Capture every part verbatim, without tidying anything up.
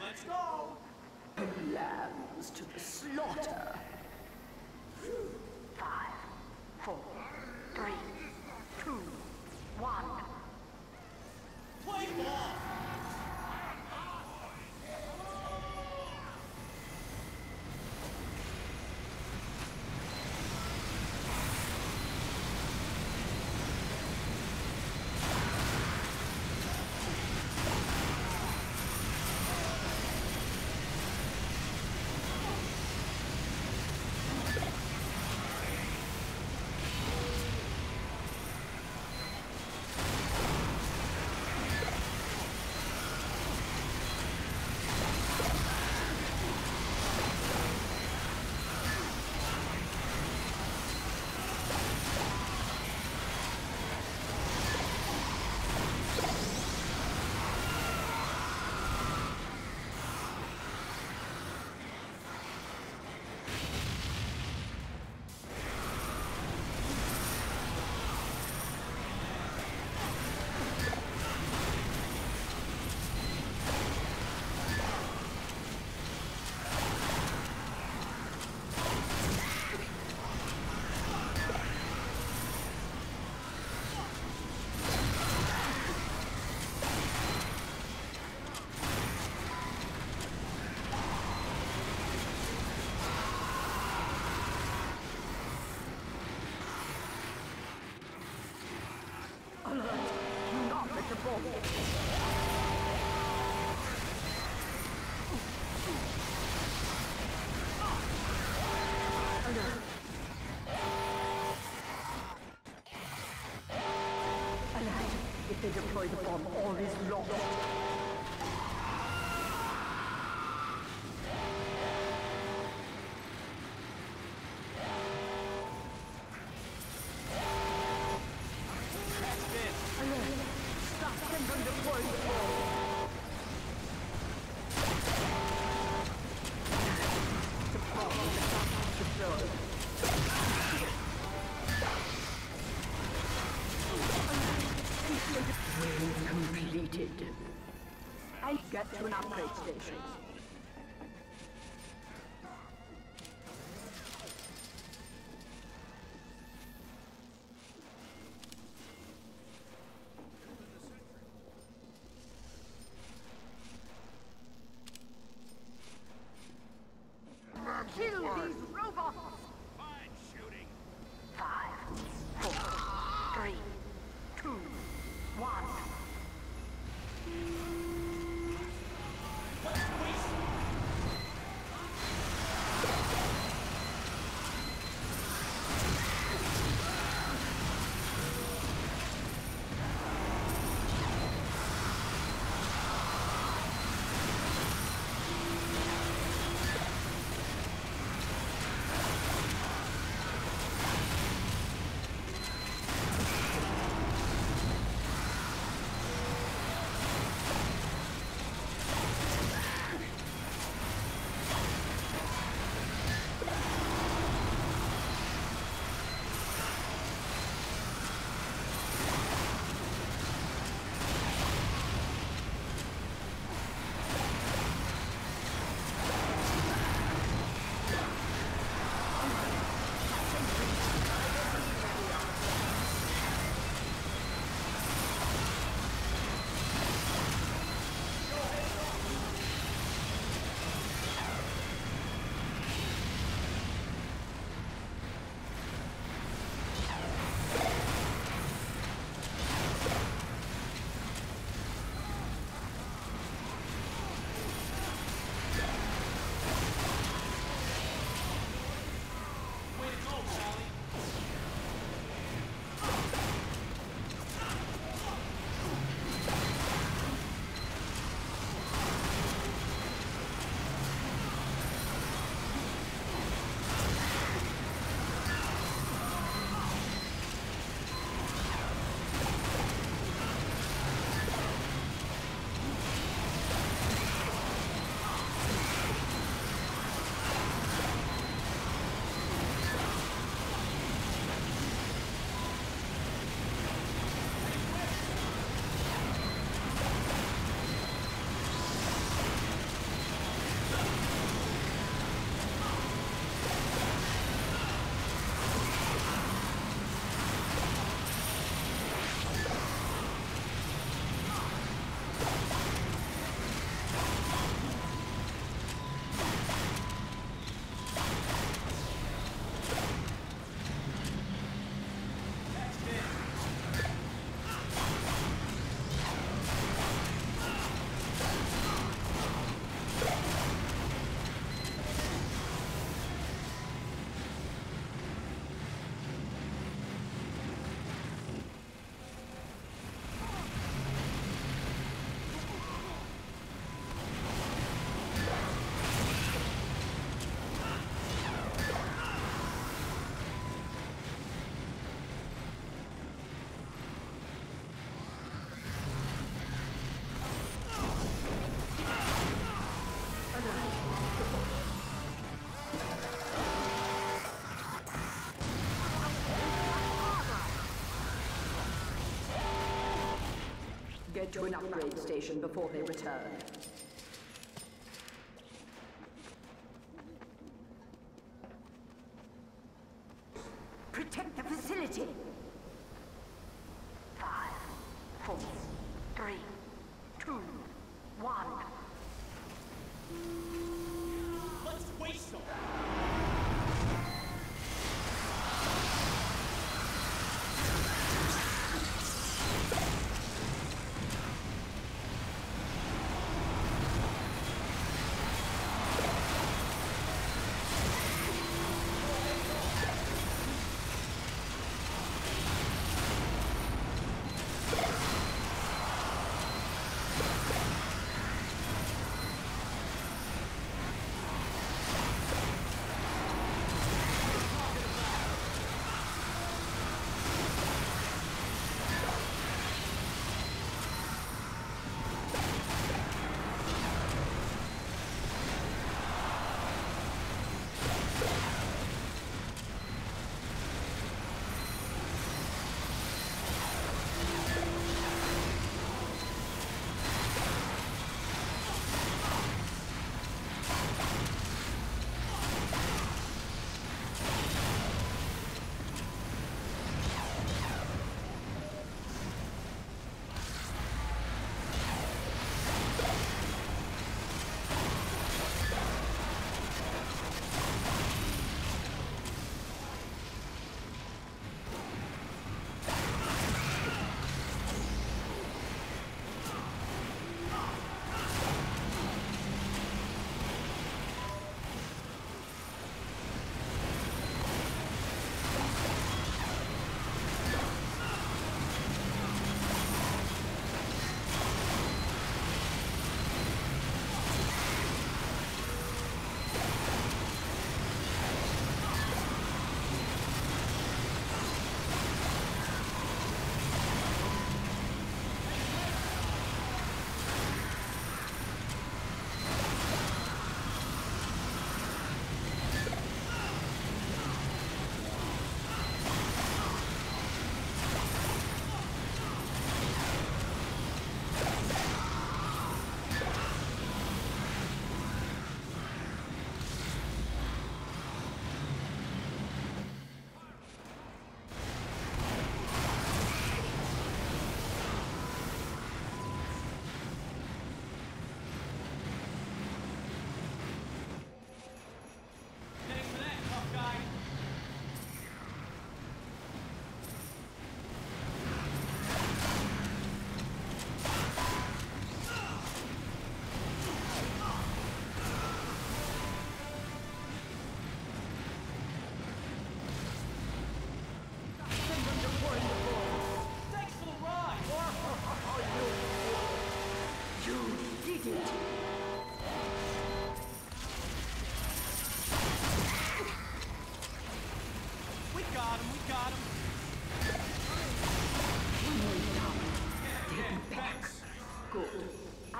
Let's go! Lambs to the slaughter! Five, four, three, two, one. Play ball! If they deploy the bomb, all is lost. I'll get to an upgrade station. Kill these robots! Fine shooting! Five, four, three, two, one. Let's waste Get to an upgrade station before they return. Protect the facility! Five, four, three, two, one. Let's waste them!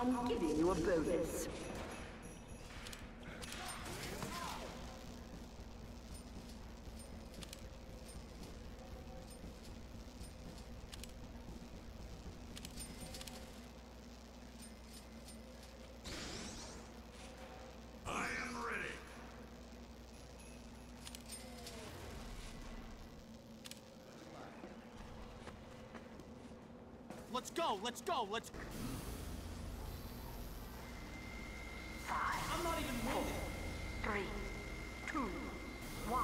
I'm giving you a bonus. Let's go, let's go, let's... I'm not even moving. Three, two, one.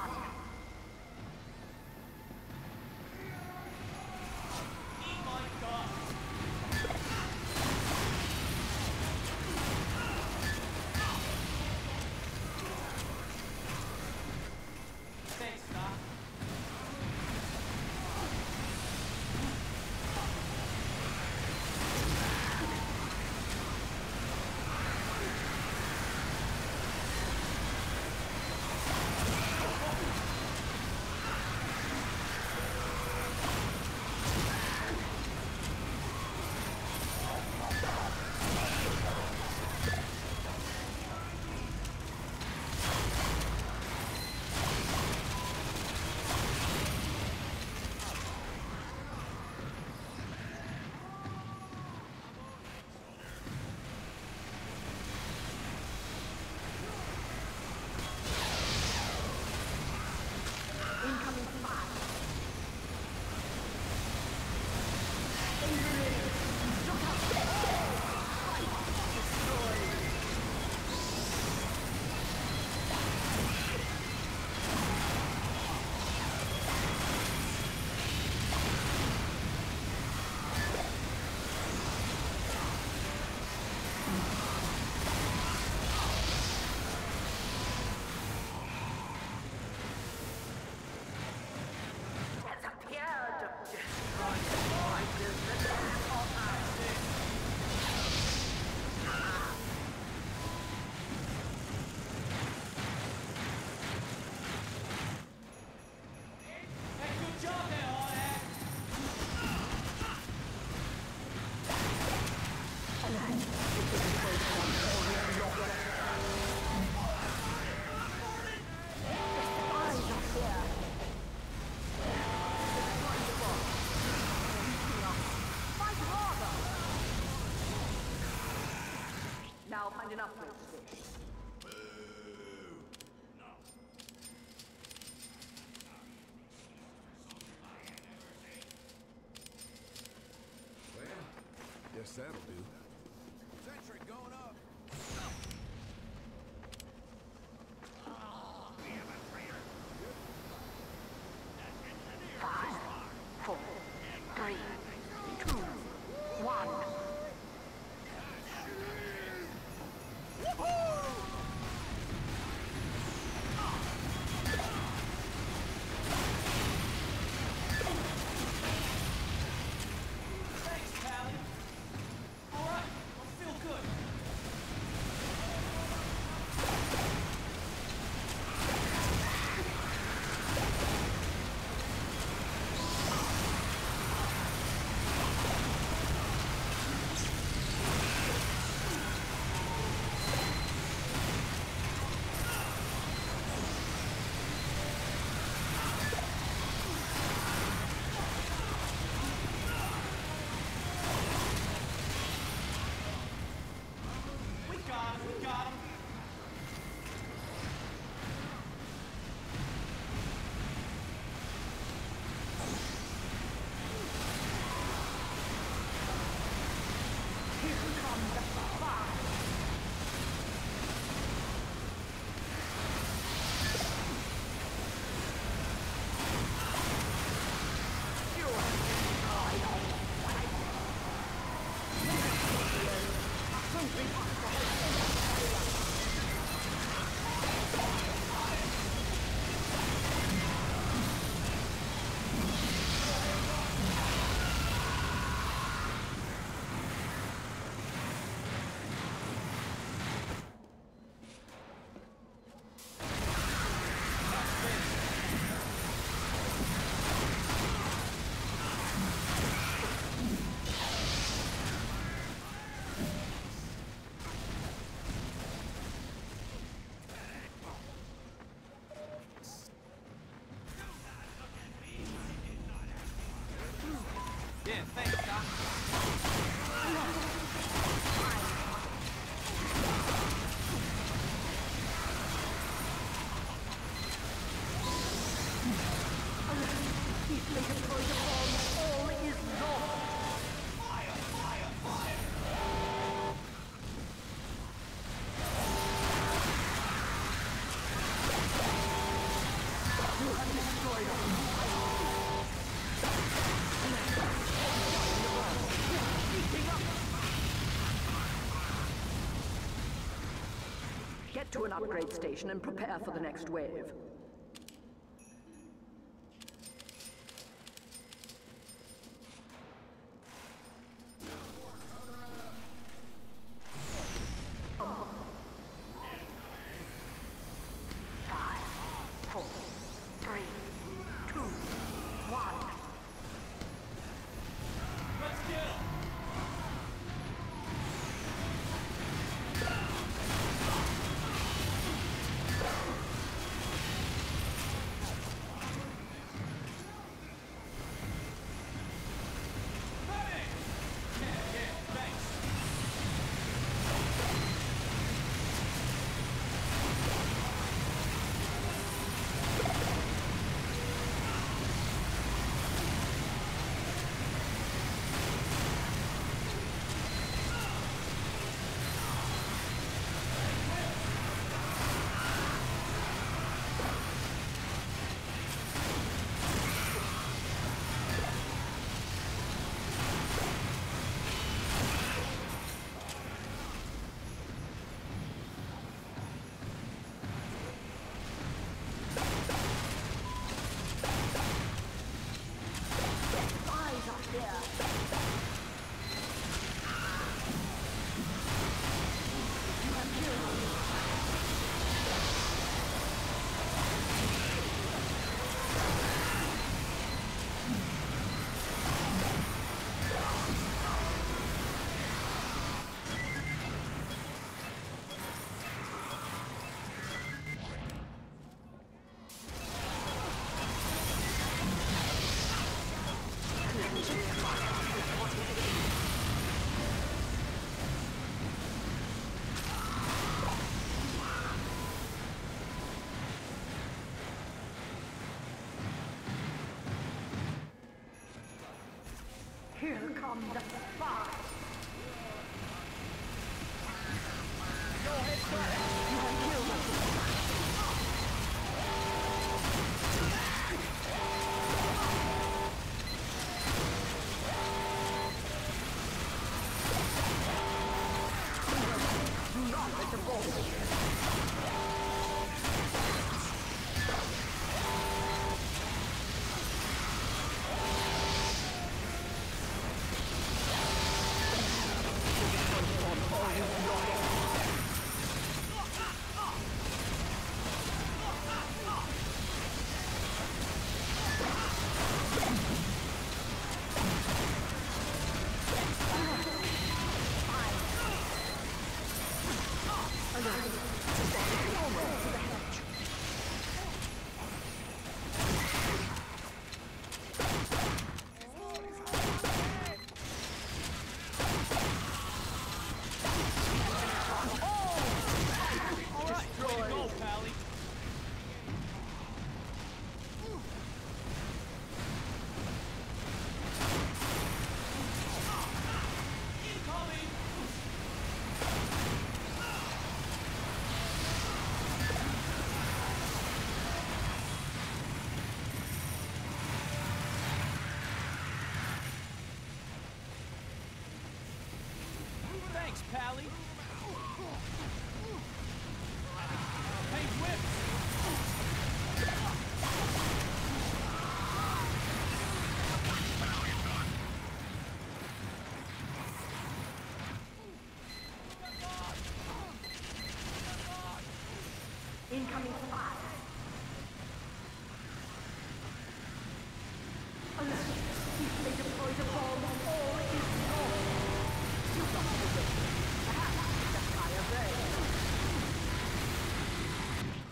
find an upgrade station. Well, guess that'll do. Sentry going up. Yeah, thanks, Doc. Get to an upgrade station and prepare for the next wave. Here come the spies. Go ahead, you have killed us. Do not let the ball Pally. Incoming spot. Alert. If they deploy the bomb, all is over.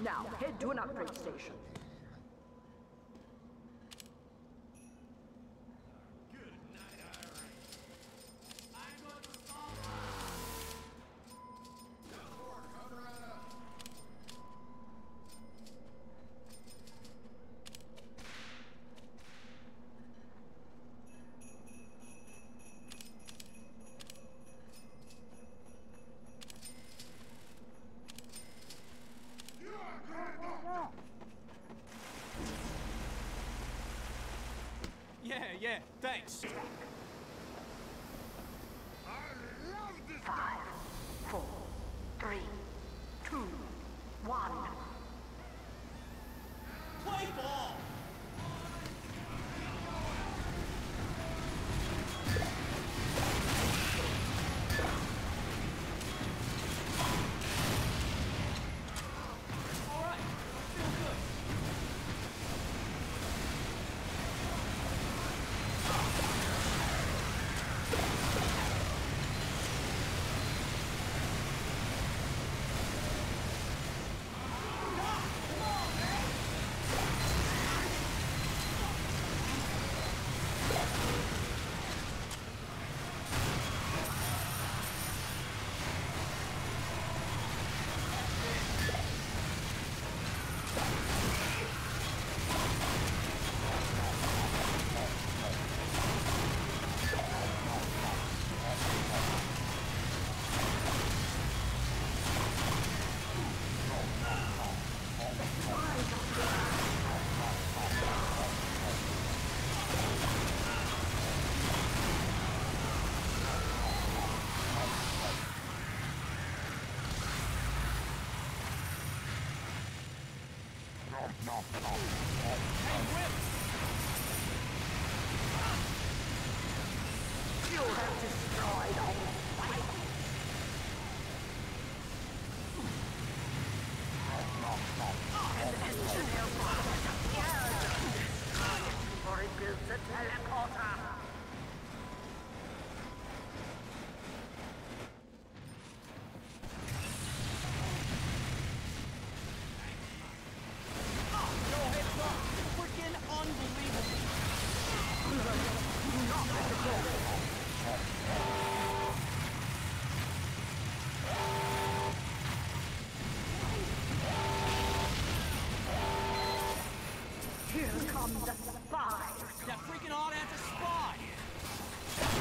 Now, head to an upgrade station. Yeah, thanks. I love this. Five, four, three, two, one. Play ball! No, no, you have destroyed all fight. No, no, an engineer brought us a fire before he builds a teleporter. Here comes the spy! That freaking hot ass is a spy!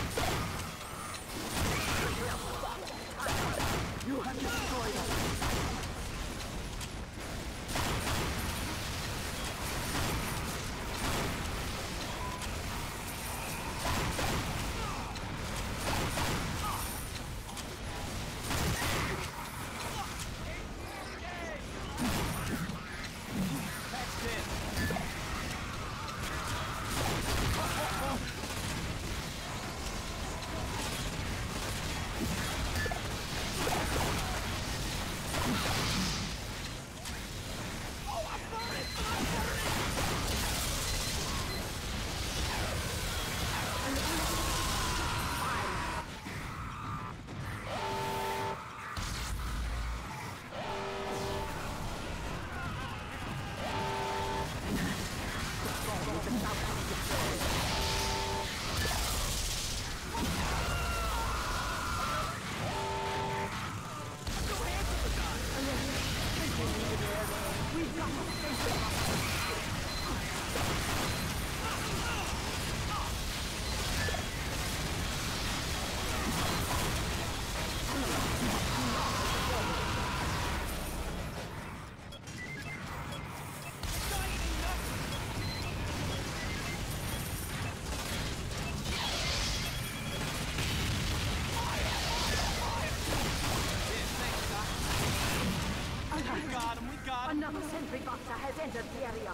Another sentry boxer has entered the area.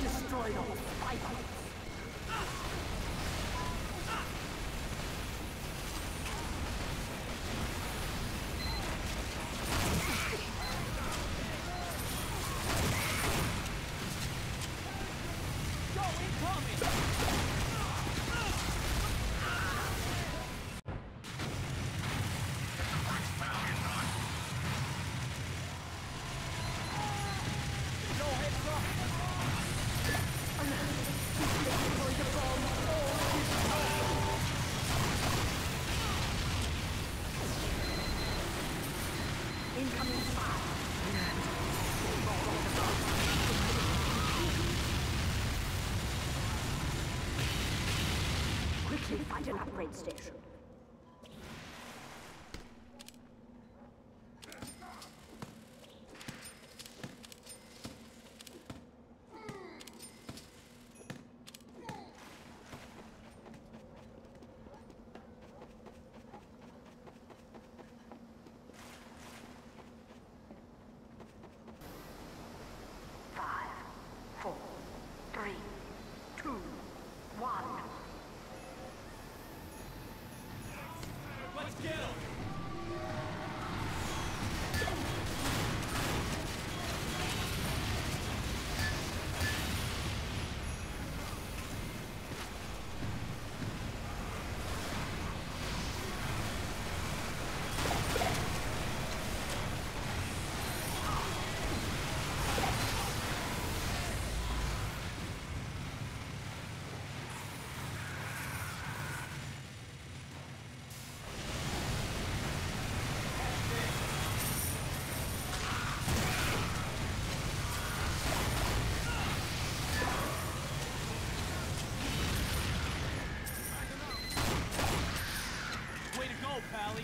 Destroyed all fighters. Quickly find an upgrade station. Pally.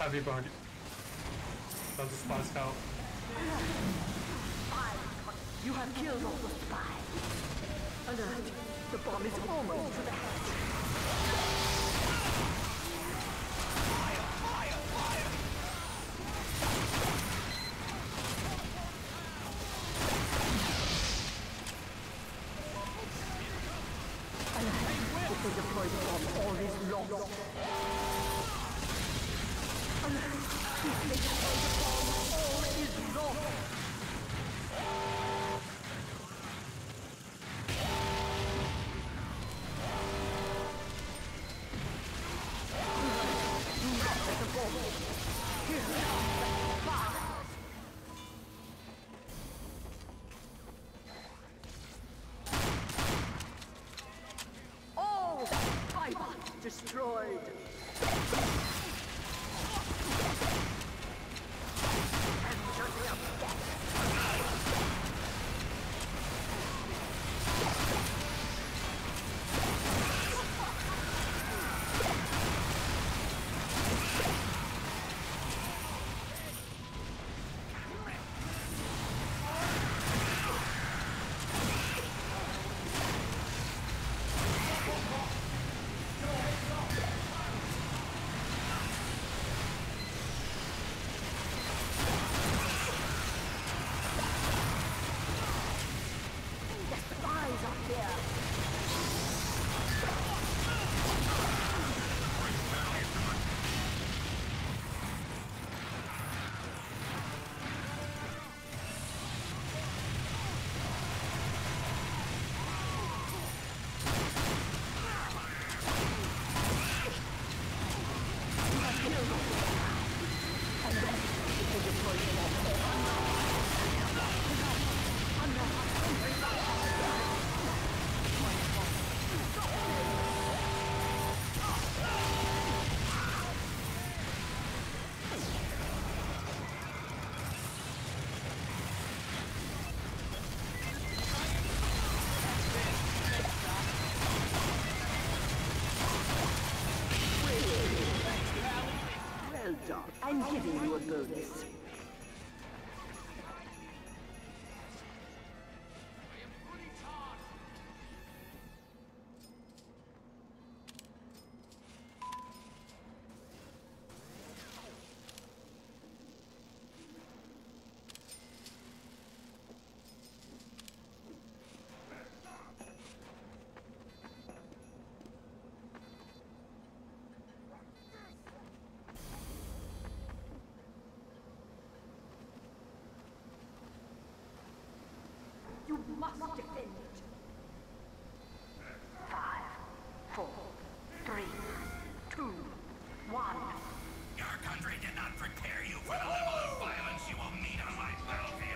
Heavy bug. That's a spy scout. You have killed all the spies. Alert. The bomb is almost to the house. Destroyed. And shut me up. I'm giving you a bonus. You must defend it. Five, four, three, two, one. Your country did not prepare you for the level of violence you will meet on my battlefield.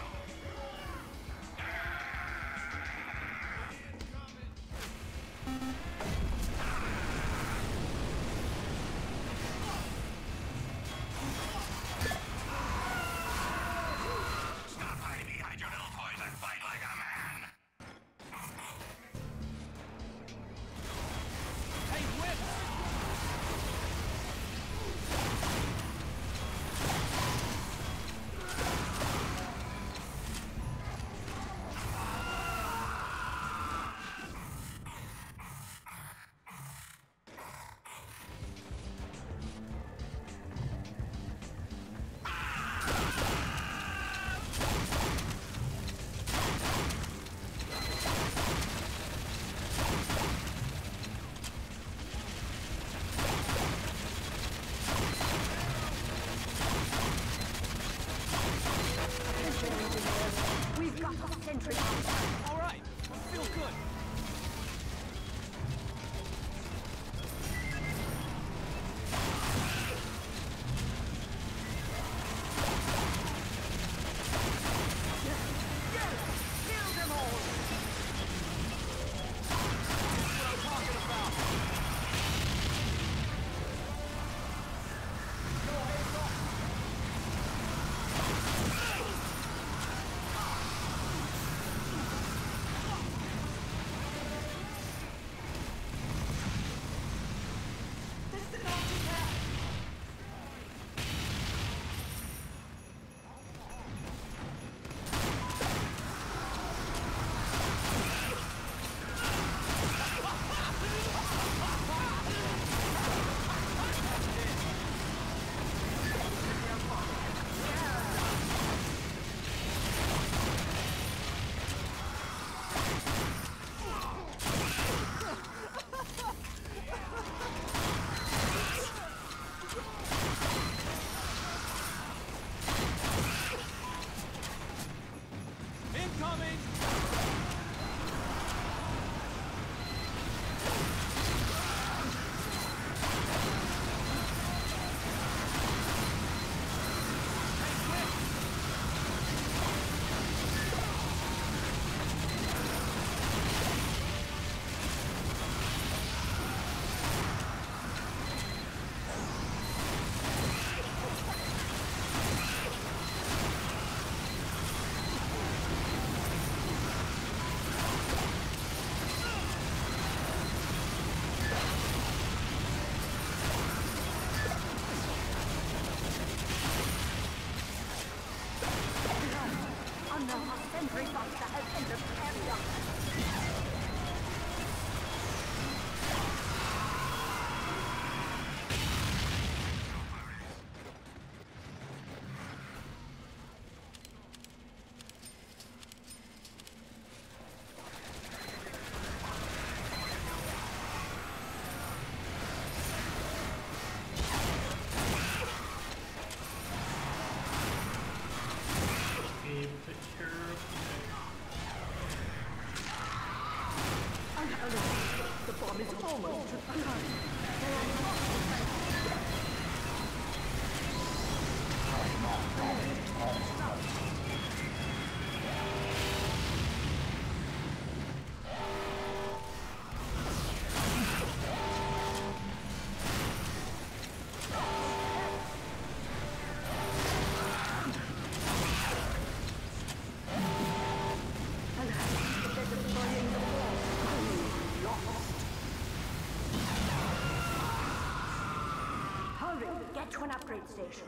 Get to an upgrade station.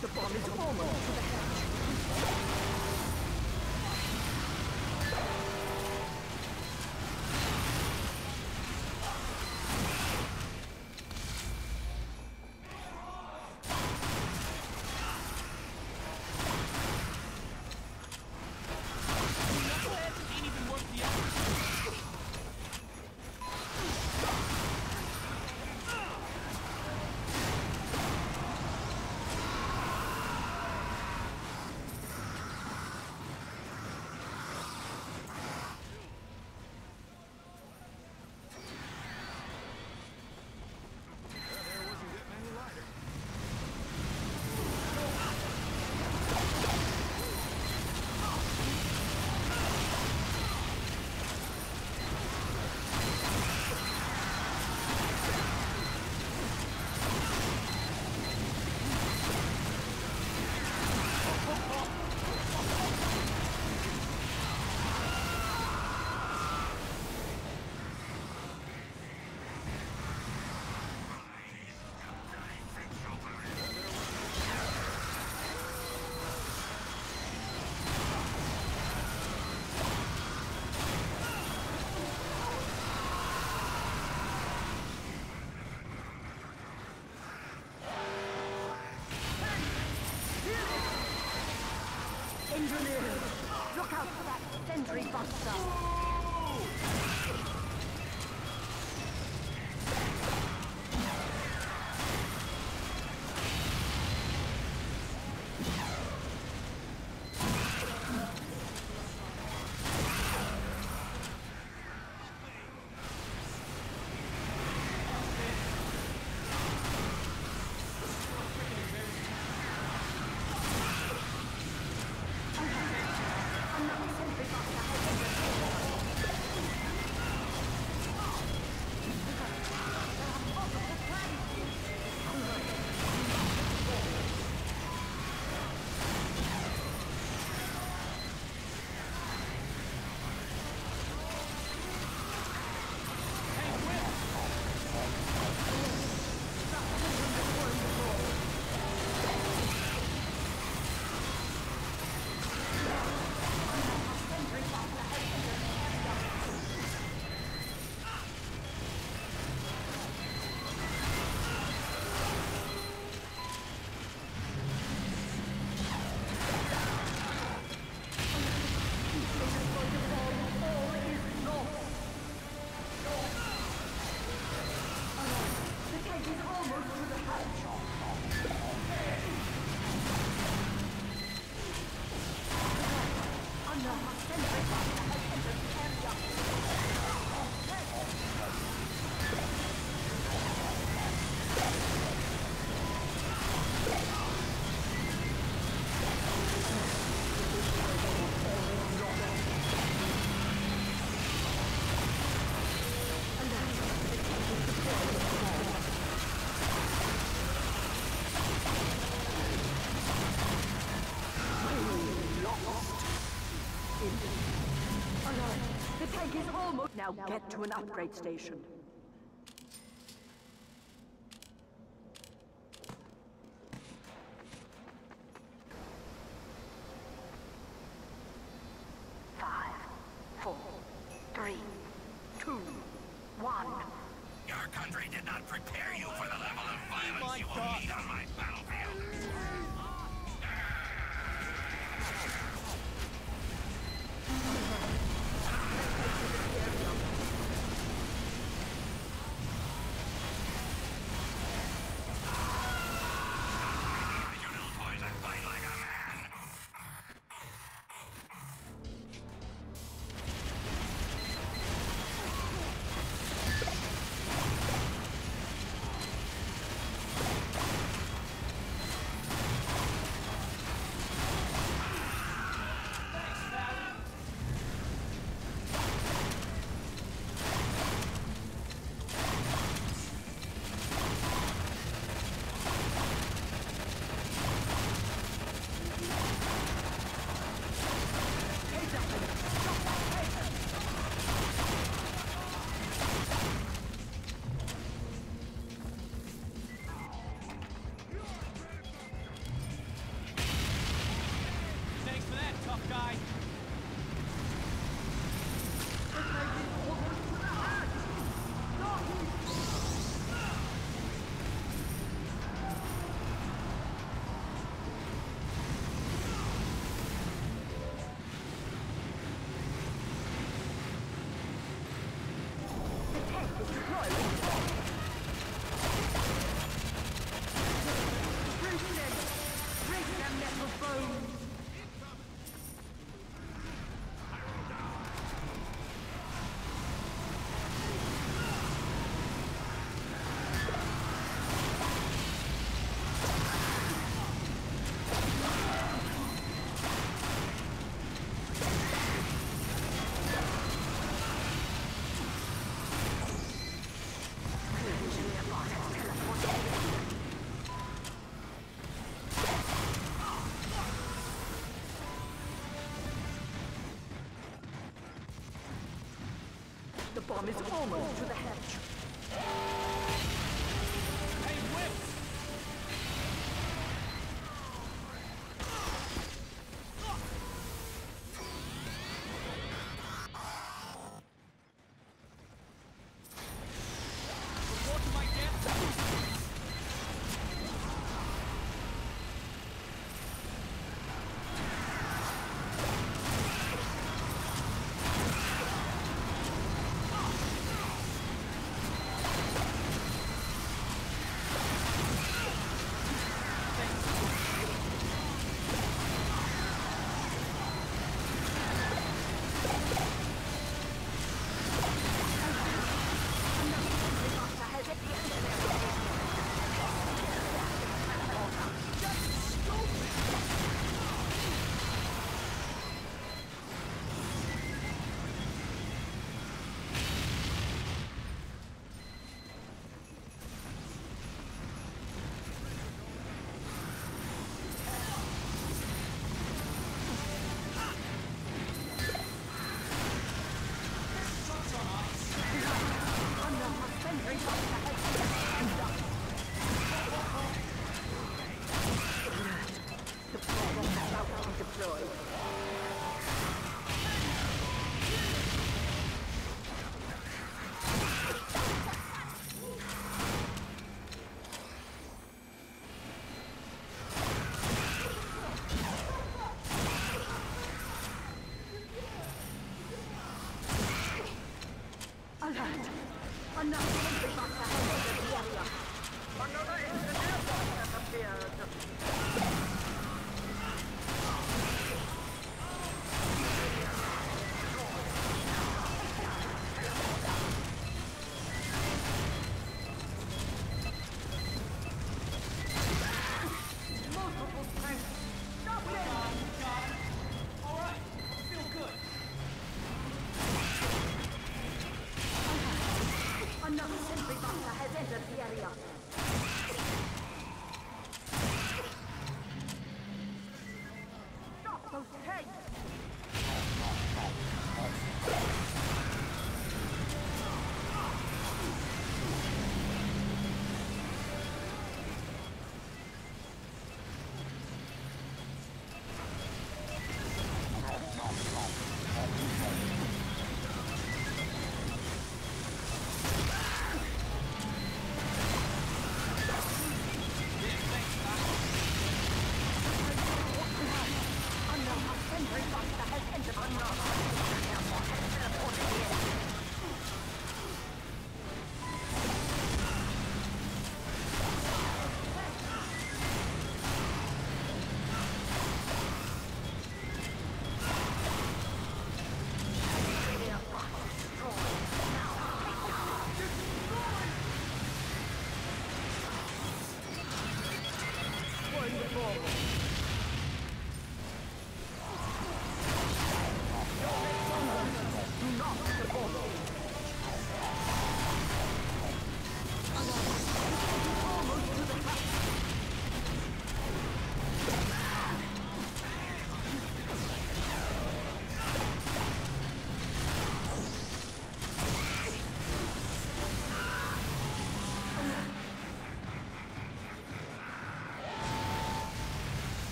The bomb is almost to the hatch. Look out for that sentry buster! Oh! The tank is almost... Now get to an upgrade station. five, four, three, two, one. Your country did not prepare you for the level of violence you will meet on my battlefield. The bomb is almost to the hatch. Hey, whip! Report to my damn... Stop those tanks!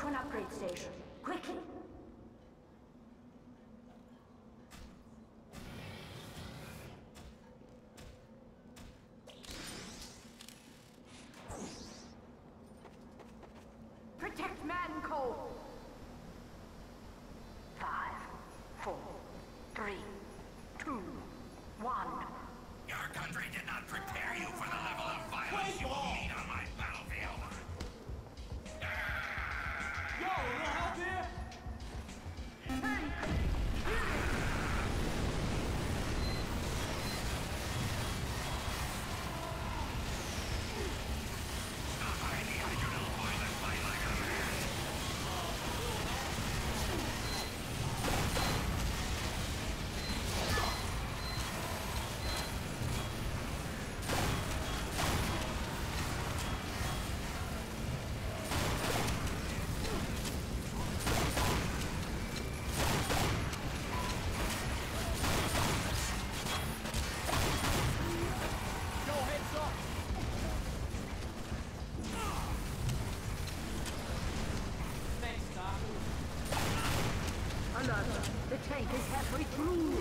To an upgrade station. Quickly! Protect Mann Co. Five, four, three, two, one. Your country did not prepare you for the level of violence you will need on my battlefield. Yo, we're out there! The tank is halfway through!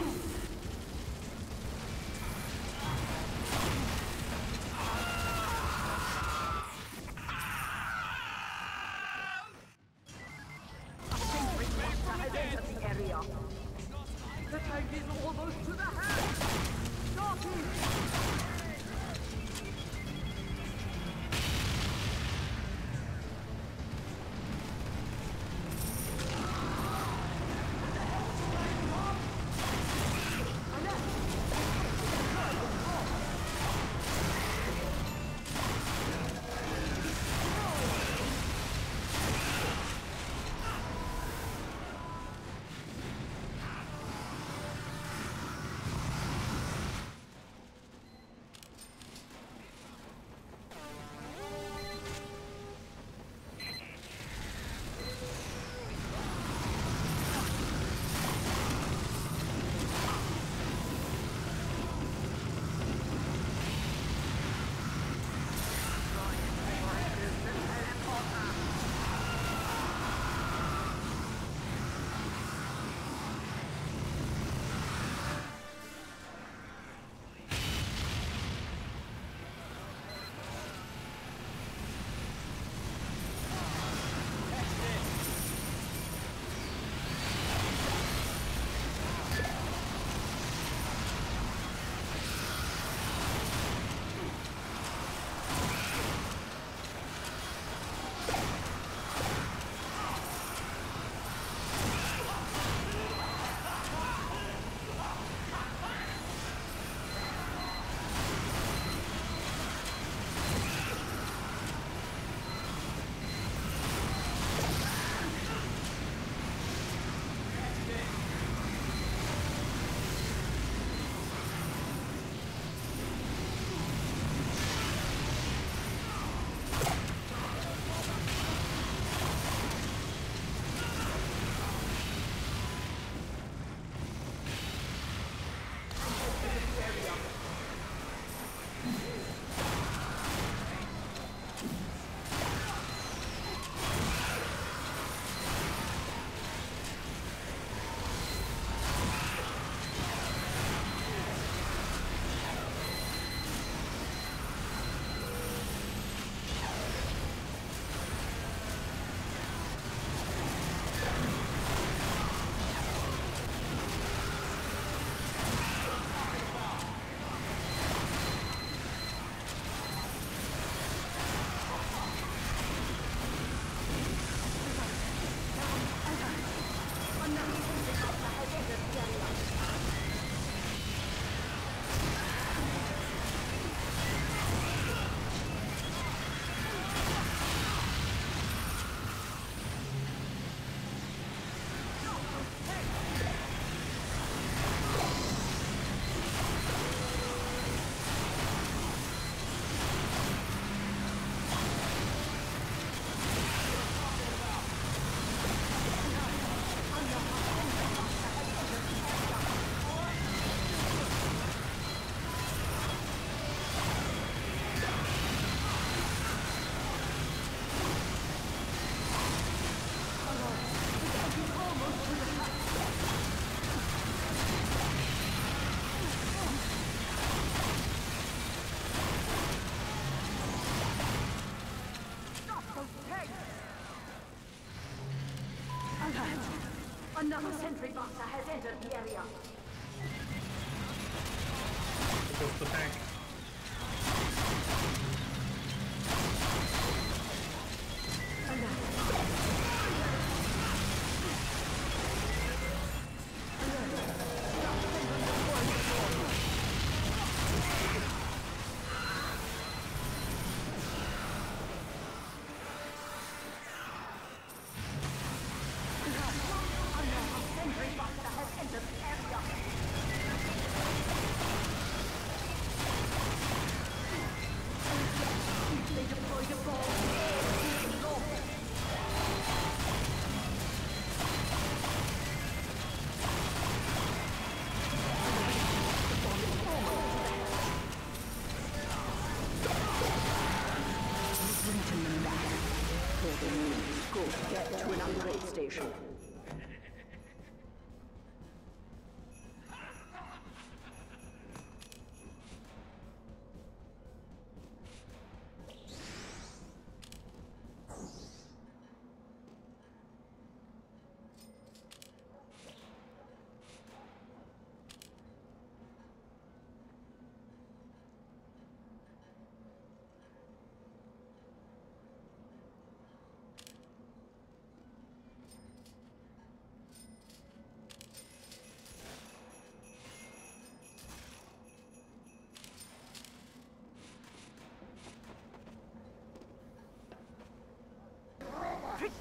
Another sentry boxer has entered the area. Here goes the tank.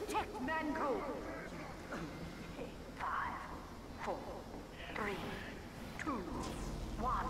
Protect Mann Co. Five, four, three, two, one.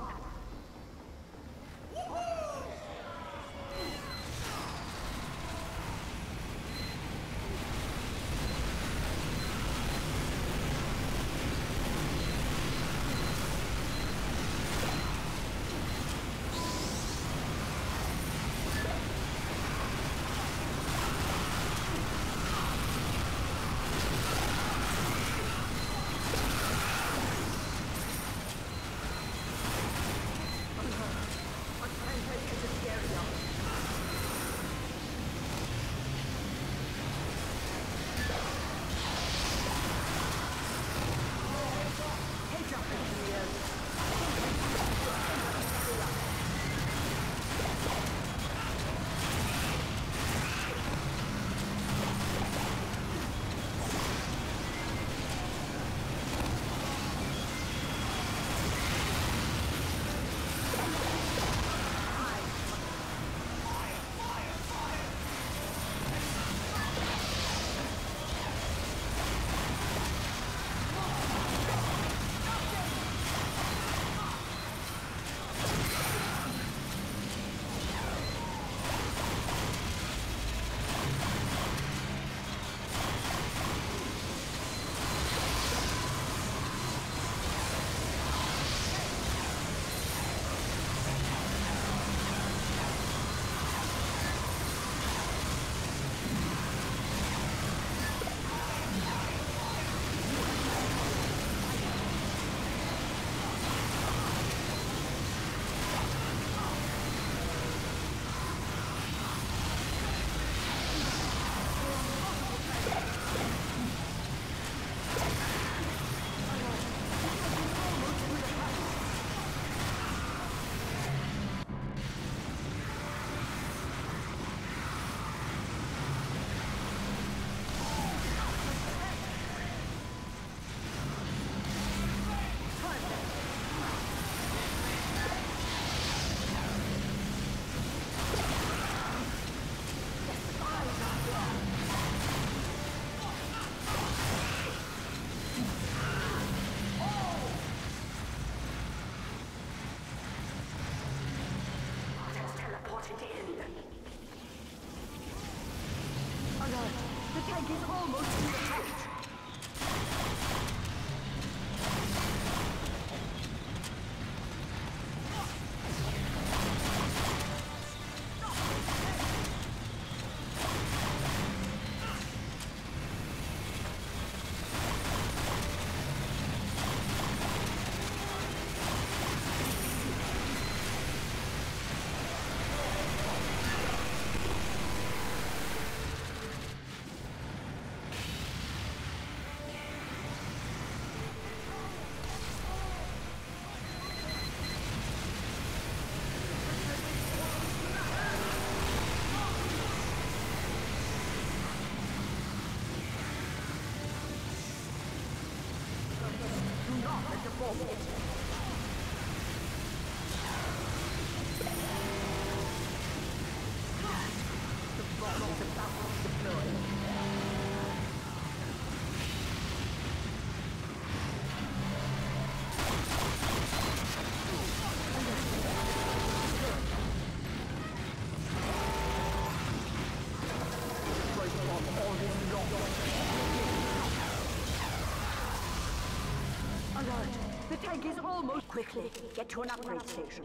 Quickly, get to an upgrade station.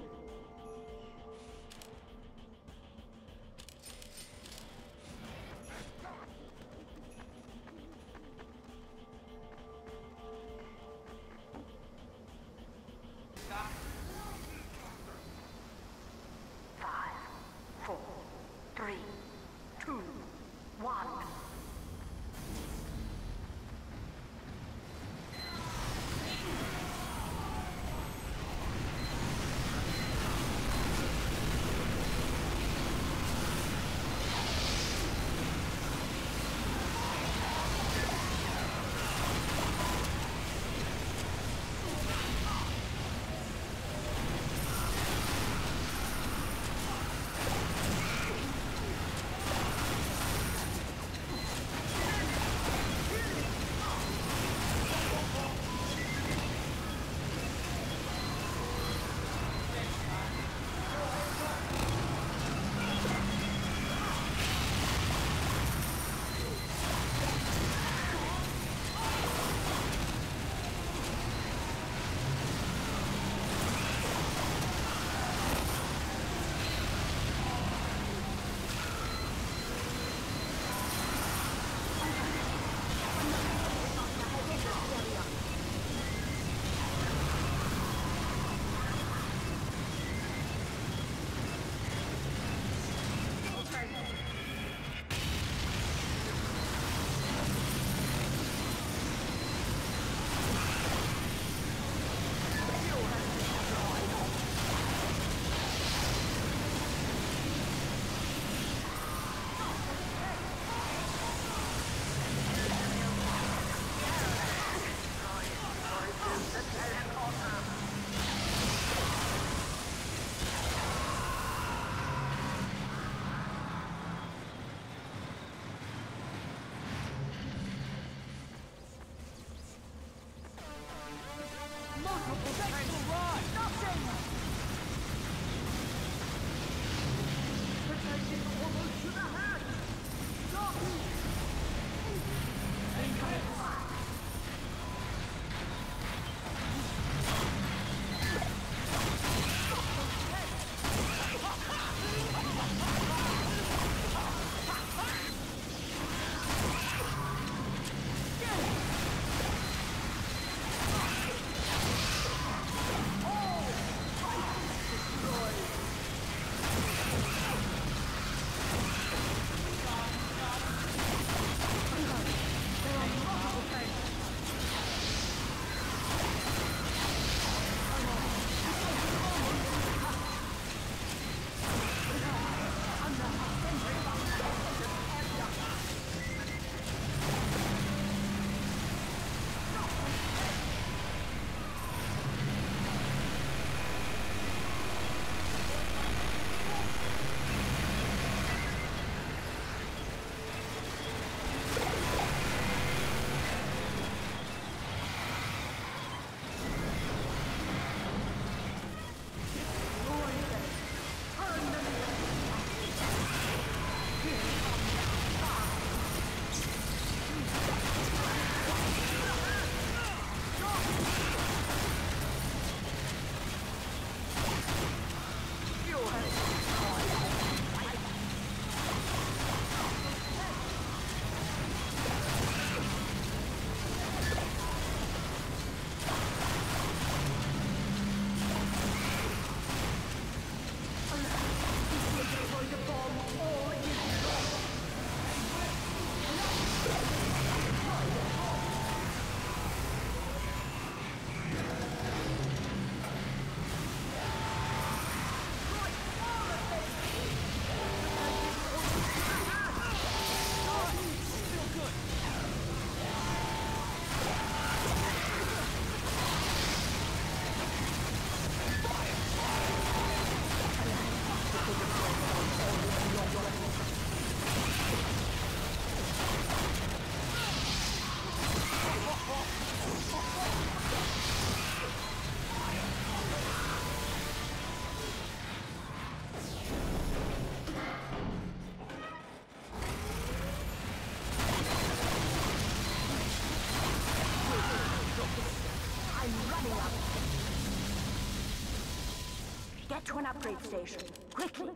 to an upgrade station, quickly!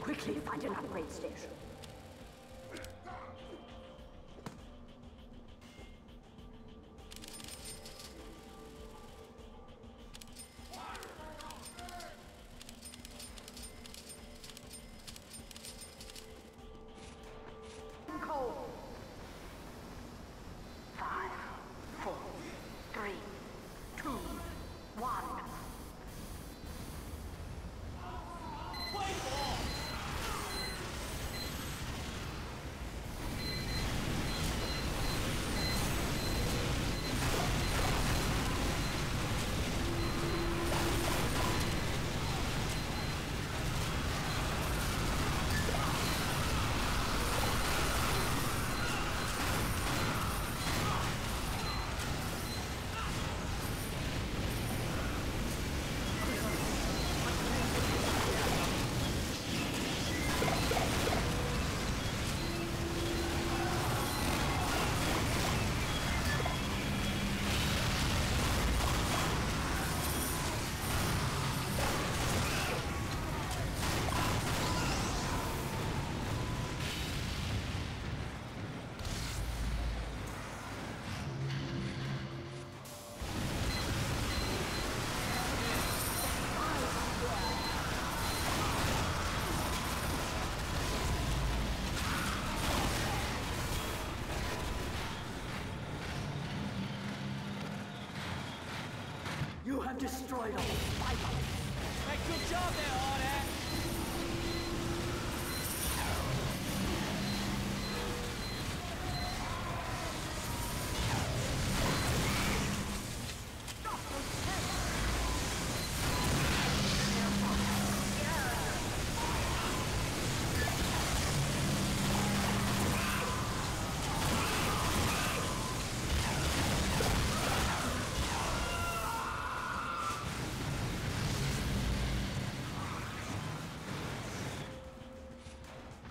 Quickly find an upgrade station. have destroyed all five of them. Hey, good job there, Arne.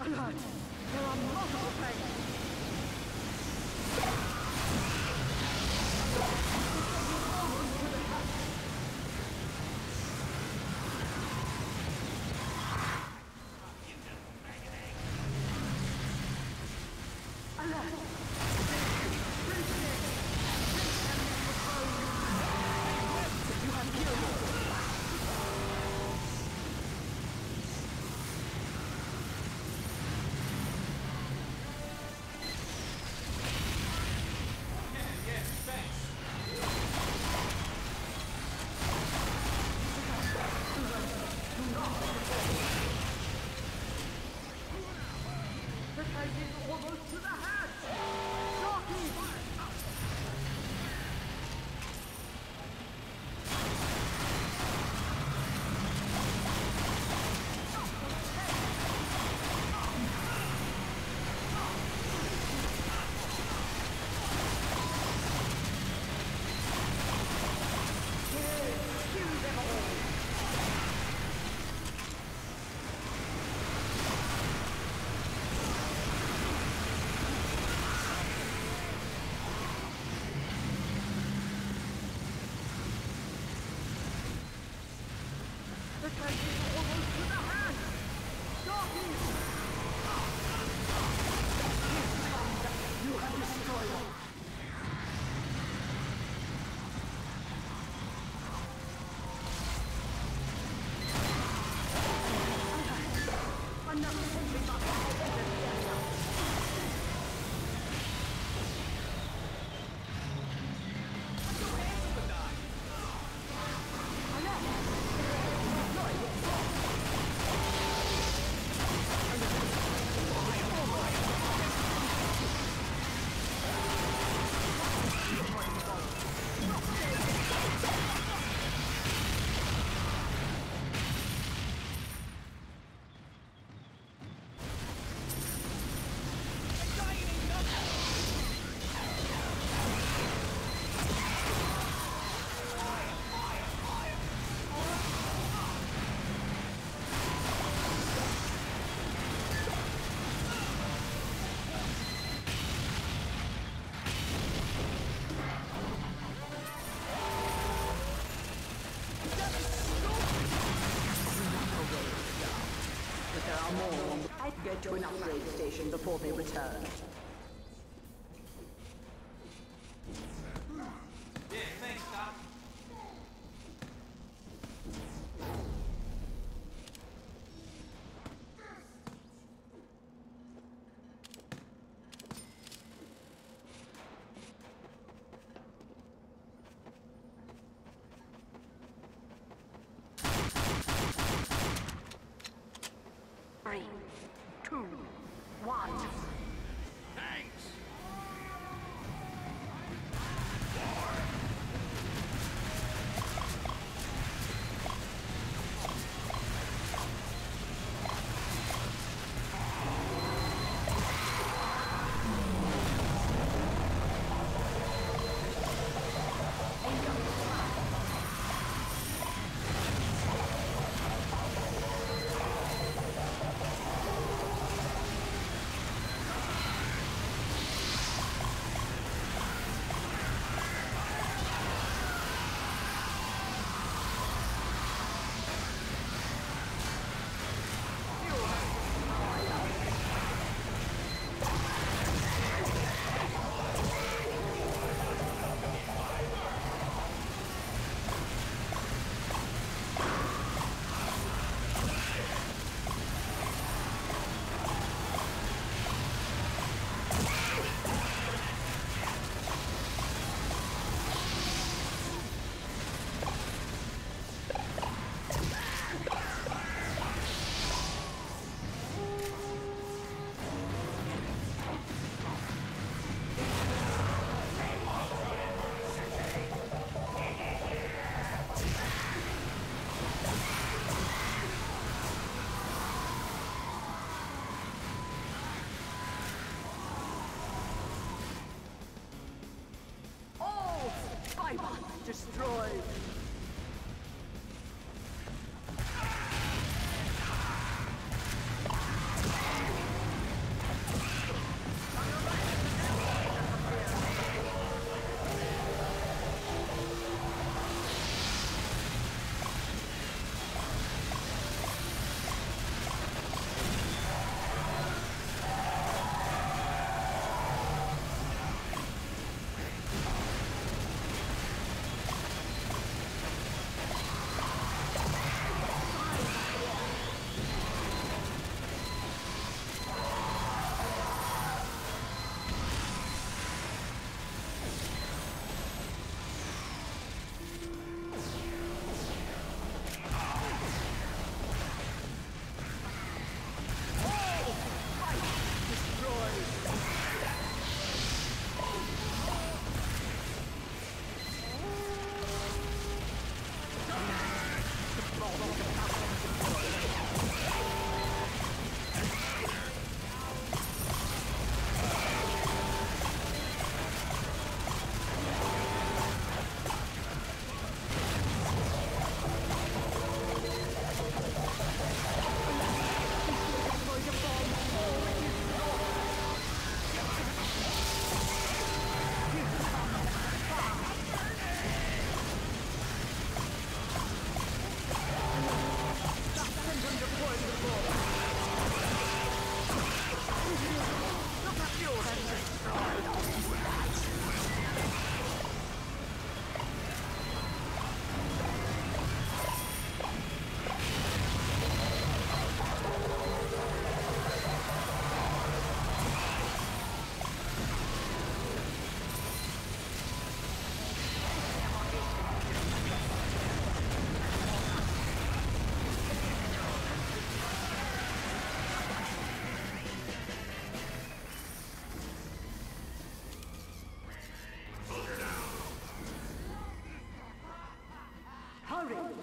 Alert! There are multiple things! Get to an upgrade station before they return. Yeah, thanks, Doc.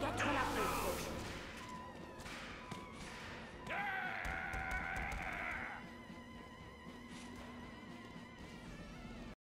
Get one up, please.